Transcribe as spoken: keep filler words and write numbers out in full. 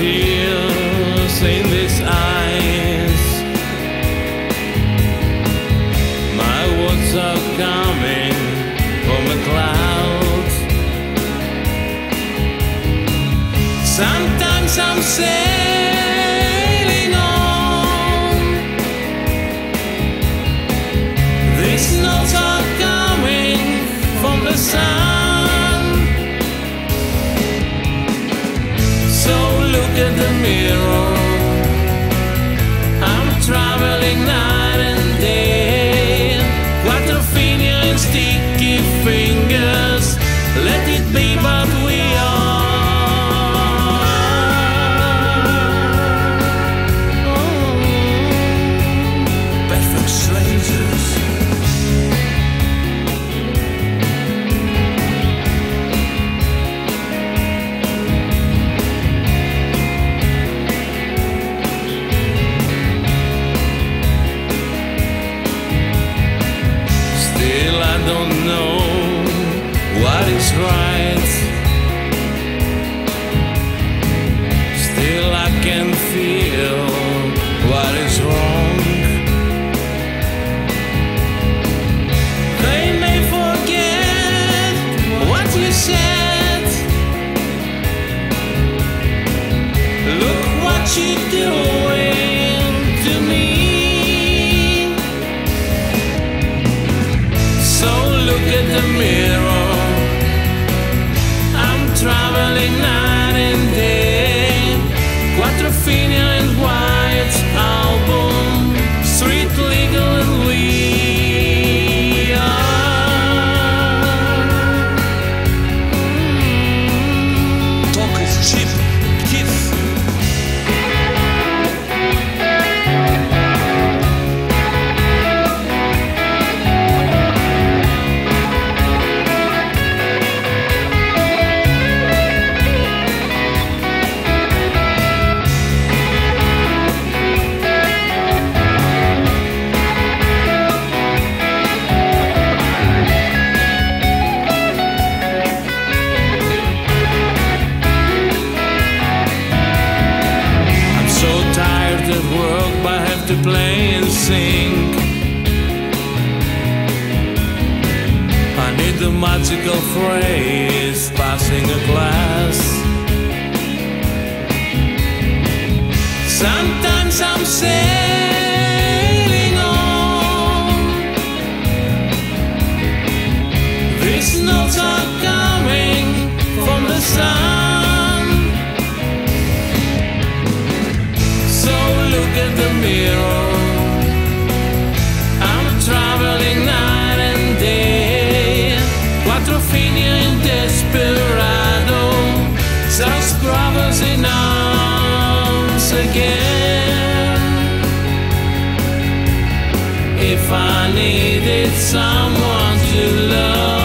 tears in these eyes. My words are coming from a cloud. Sometimes I'm sailing on. These notes are coming from the sun. In the mirror, I'm traveling night and day. Water finger and sticky fingers, let it be what we are. Oh. Perfect strangers. Don't know what is right. Still I can feel what is wrong. They may forget what you said. Look what you're doing to me. Look at the mirror, I'm traveling night and day. Quattrofina and White's album, street legal and we are. Talk is cheap, kiss. At work, but I have to play and sing. I need the magical phrase, passing a class. Sometimes I'm sailing on. These notes are coming from the sun. Look at the mirror, I'm traveling night and day. Quattrofina in Desperado, such brothers in arms again. If I needed someone to love,